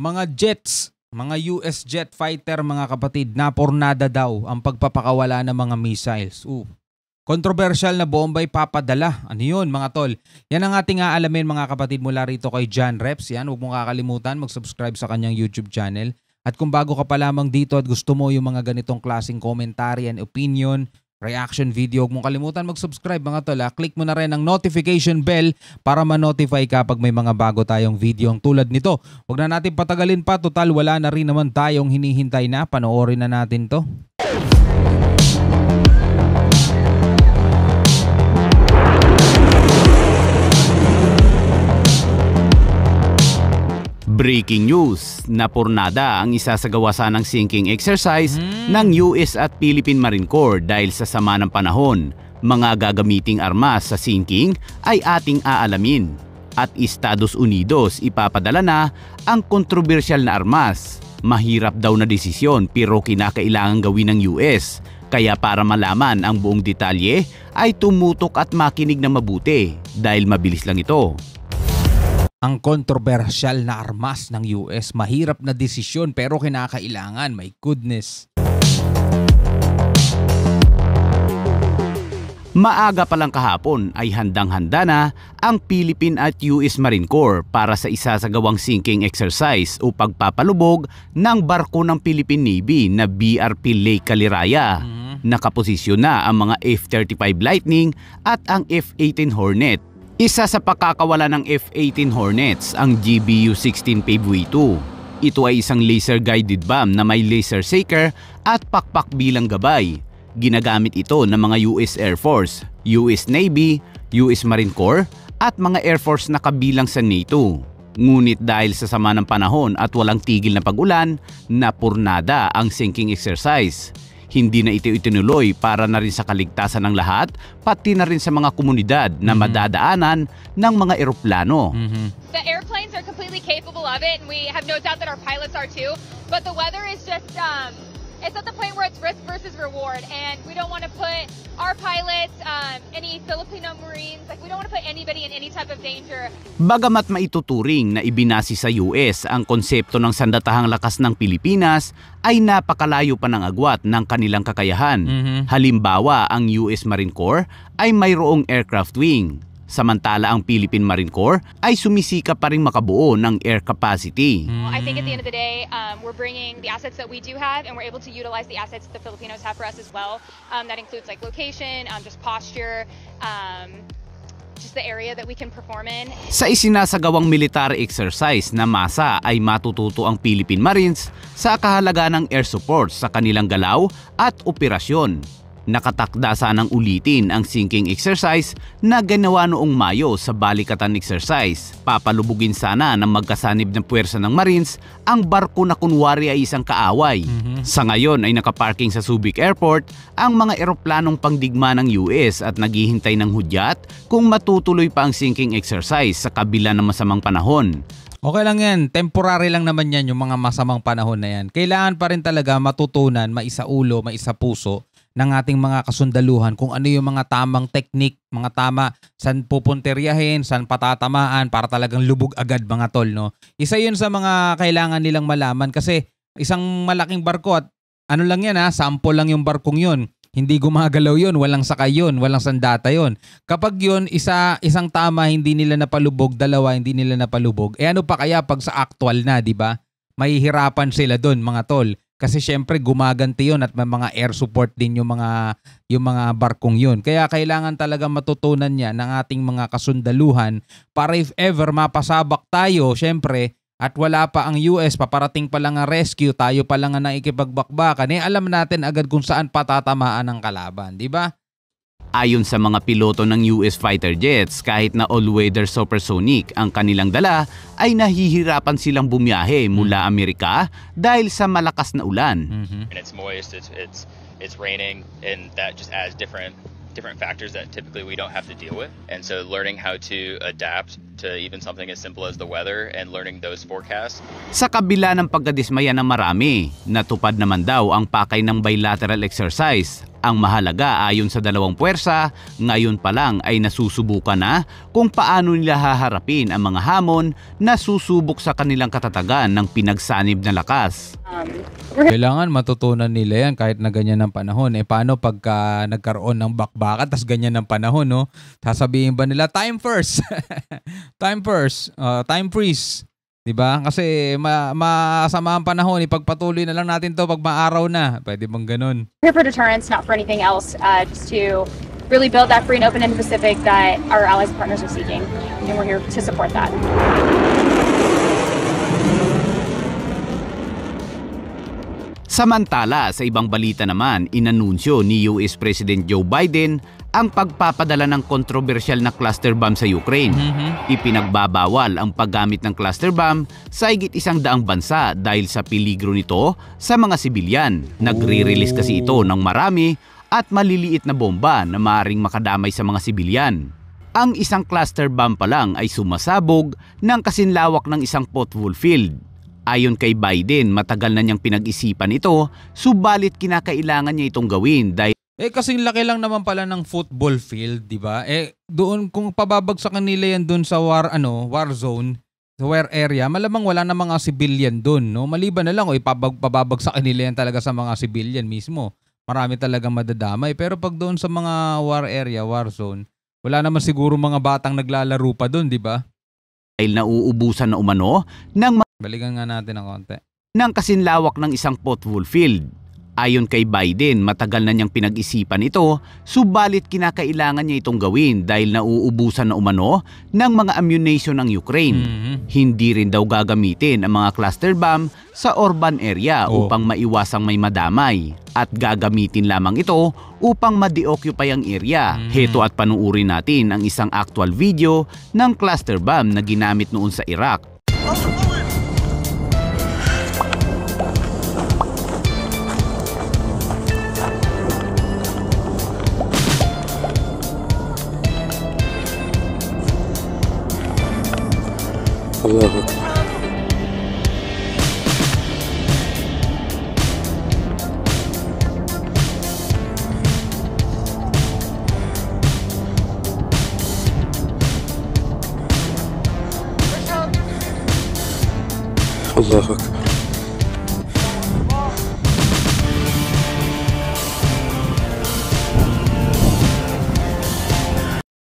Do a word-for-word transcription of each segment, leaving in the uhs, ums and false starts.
Mga jets, mga U S jet fighter mga kapatid, napornada daw ang pagpapakawala ng mga missiles. Ooh. Controversial na bombay papadala. Ano yun mga tol? Yan ang ating aalamin mga kapatid mula rito kay John Reps. Yan, huwag mong kakalimutan mag-subscribe sa kanyang YouTube channel. At kung bago ka pa lamang dito at gusto mo yung mga ganitong klaseng commentary and opinion, reaction video, huwag mong kalimutan mag-subscribe mga tol. Ha? Click mo na rin ang notification bell para ma-notify ka pag may mga bago tayong video ang tulad nito. Huwag na natin patagalin pa. Total, wala na rin naman tayong hinihintay na. Panoorin na natin to. Breaking news, napornada ang isasagawasan ng sinking exercise mm. ng U S at Philippine Marine Corps dahil sa sama ng panahon. Mga gagamiting armas sa sinking ay ating aalamin. At Estados Unidos ipapadala na ang kontrobersyal na armas. Mahirap daw na desisyon pero kinakailangan gawin ng U S. Kaya para malaman ang buong detalye ay tumutok at makinig na mabuti dahil mabilis lang ito. Ang kontrobersyal na armas ng U S, mahirap na desisyon pero kinakailangan, my goodness. Maaga pa lang kahapon ay handang-handa na ang Philippine at U S Marine Corps para sa isasagawang sinking exercise o pagpapalubog ng barko ng Philippine Navy na B R P Ley Caliraya. Nakaposisyon na ang mga F thirty-five Lightning at ang F eighteen Hornet. Isa sa pakakawala ng F eighteen Hornets ang G B U sixteen Paveway two. Ito ay isang laser-guided bomb na may laser shaker at pakpak bilang gabay. Ginagamit ito ng mga U S Air Force, U S Navy, U S Marine Corps at mga Air Force na kabilang sa NATO. Ngunit dahil sa sama ng panahon at walang tigil na pag-ulan, napurnada ang sinking exercise. Hindi na ito itinuloy para na rin sa kaligtasan ng lahat, pati na rin sa mga komunidad na madadaanan ng mga eroplano. The airplanes are completely capable of it and we have no doubt that our pilots are too, but the weather is just, um, it's at the point where it's risk versus reward and we don't want to put our pilots, um, any Filipino Marines, like we don't want to put anybody in any type of danger. Bagamat maituturing na ibinasi sa U S ang konsepto ng sandatahang lakas ng Pilipinas, ay napakalayo pa ng agwat ng kanilang kakayahan. Mm-hmm. Halimbawa, ang U S Marine Corps ay mayroong aircraft wing. Samantala, ang Philippine Marine Corps ay sumisika pa rin makabuo ng air capacity. Well, I think at the end of the day, um, we're bringing the assets that we do have and we're able to utilize the assets that the Filipinos have for us as well. Um, that includes like location, um, just posture, um, just the area that we can perform in. Sa isinasagawang military exercise na masa ay matututo ang Philippine Marines sa kahalaga ng air support sa kanilang galaw at operasyon. Nakatakda sanang ulitin ang sinking exercise na ginawa noong Mayo sa Balikatan exercise. Papalubugin sana ng magkasanib ng puwersa ng Marines ang barko na kunwari ay isang kaaway. Mm-hmm. Sa ngayon ay nakaparking sa Subic Airport ang mga eroplanong pangdigma ng U S at naghihintay ng hudyat kung matutuloy pa ang sinking exercise sa kabila ng masamang panahon. Okay lang yan, temporary lang naman yan yung mga masamang panahon na yan. Kailangan pa rin talaga matutunan, maisaulo, maisapuso ng ating mga kasundaluhan kung ano yung mga tamang teknik, mga tama, saan pupunteriyahin, saan patatamaan para talagang lubog agad mga tol. No? Isa yun sa mga kailangan nilang malaman kasi isang malaking barko at ano lang yan ha, sample lang yung barkong yun. Hindi gumagalaw yun, walang sakay yun, walang sandata yun. Kapag yun, isa, isang tama hindi nila napalubog, dalawa hindi nila napalubog. E ano pa kaya pag sa actual na, di ba? Mahihirapan sila dun mga tol. Kasi syempre gumaganti yun at may mga air support din yung mga, yung mga barkong yun. Kaya kailangan talaga matutunan niya ng ating mga kasundaluhan para if ever mapasabak tayo syempre at wala pa ang U S, paparating pa lang ang rescue, tayo pa lang ang nakikipagbakbakan. Eh alam natin agad kung saan patatamaan ang kalaban, di ba? Ayon sa mga piloto ng U S fighter jets, kahit na all-weather supersonic ang kanilang dala, ay nahihirapan silang bumiyahe mula Amerika dahil sa malakas na ulan. And it's moist, it's it's it's raining, and that just adds different different factors that typically we don't have to deal with. And so learning how to adapt to even something as simple as the weather and learning those forecasts. Sa kabila ng pagkadismaya ng marami, natupad naman daw ang pakay ng bilateral exercise. Ang mahalaga ayon sa dalawang puwersa, ngayon pa lang ay nasusubukan na kung paano nila haharapin ang mga hamon na susubok sa kanilang katatagan ng pinagsanib na lakas. Kailangan matutunan nila yan kahit na ganyan ang panahon. Eh paano pagka nagkaroon ng bakbakan tas ganyan ang panahon, no? Sasabihin ba nila, time first? time first, uh, time freeze. Diba? Kasi ma masama ang panahon, ipagpatuloy na lang natin to pag maaraw na. Pwede bang ganun? Here for deterrence, not for anything else, uh, just to really build that free and open Indo-Pacific that our allies and partners are seeking. And we're here to support that. Samantala, sa ibang balita naman, inanunsyo ni U S President Joe Biden ang pagpapadala ng kontrobersyal na cluster bomb sa Ukraine. Mm-hmm. Ipinagbabawal ang paggamit ng cluster bomb sa higit isang daang bansa dahil sa peligro nito sa mga sibilyan. Nagre-release kasi ito ng marami at maliliit na bomba na maaaring makadamay sa mga sibilyan. Ang isang cluster bomb pa lang ay sumasabog ng kasinlawak ng isang football field. Ayon kay Biden, matagal na niyang pinag-isipan ito, subalit kinakailangan niya itong gawin dahil Eh kasi laki lang naman pala ng football field, 'di ba? Eh doon kung pababagsakan nila 'yan doon sa war ano, war zone, sa war area, malamang wala na mga civilian doon, no? Maliban na lang o ipababagsakan nila 'yan talaga sa mga civilian mismo. Marami talagang madadamay, pero pag doon sa mga war area, war zone, wala naman siguro mga batang naglalaro pa doon, 'di ba? Dahil nauubusan na umano ng balikan nga natin ng konti. Nang kasinlawak ng isang football field. Ayon kay Biden, matagal na niyang pinag-isipan ito, subalit kinakailangan niya itong gawin dahil nauubusan na umano ng mga ammunition ng Ukraine. Mm-hmm. Hindi rin daw gagamitin ang mga cluster bomb sa urban area oh. upang maiwasang may madamay at gagamitin lamang ito upang ma-deoccupy ang area. Mm-hmm. Heto at panuuri natin ang isang actual video ng cluster bomb na ginamit noon sa Iraq. Oh. Allahu Akbar.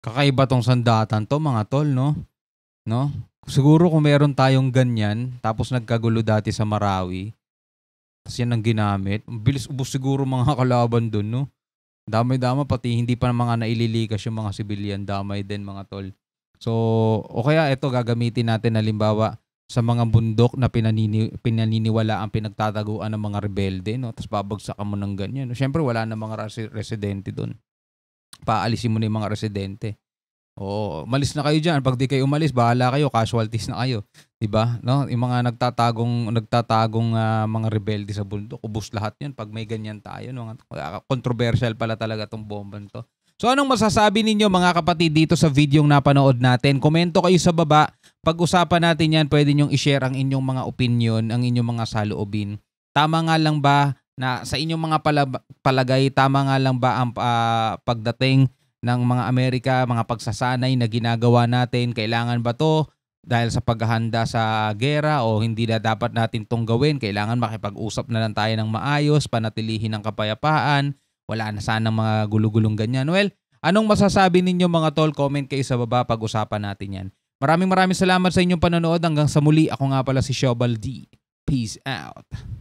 Kakaiba tong sandatan to, mga tol, no? No? Siguro kung meron tayong ganyan, tapos nagkagulo dati sa Marawi, tapos yan ang ginamit, bilis ubos siguro mga kalaban dun, no? Damay-dama, pati hindi pa mga naililikas yung mga civilian, damay din, mga tol. So, o kaya ito, gagamitin natin, halimbawa, sa mga bundok na pinanini, pinaniniwala ang pinagtataguan ng mga rebelde, no? Tapos babagsakan mo ng ganyan. No? Siyempre, wala na mga res residente dun. Paalisin mo na yung mga residente. Oo, malis na kayo diyan. Pag di kayo umalis, bahala kayo, casualties na kayo, 'di ba? No, yung mga nagtatagong nagtatagong uh, mga rebelde sa bundok, ubos lahat 'yan pag may ganyan tayo, no. Controversial pala talaga tong bomba nito. So anong masasabi ninyo mga kapatid dito sa videong napanood natin? Komento kayo sa baba. Pag-usapan natin 'yan, pwede niyo i-share ang inyong mga opinion, ang inyong mga saloobin. Tama nga lang ba na sa inyong mga palagay, tama nga lang ba ang uh, pagdating ng mga Amerika, mga pagsasanay na ginagawa natin, kailangan ba to dahil sa paghahanda sa gera o hindi na dapat natin tong gawin? Kailangan makipag-usap na lang tayo ng maayos, panatilihin ang kapayapaan, wala na sana mga gulugulong ganyan. Well, anong masasabi ninyo mga tol? Comment kayo sa baba, pag-usapan natin yan. Maraming maraming salamat sa inyong panonood. Hanggang sa muli, ako nga pala si Shobaldi. Peace out.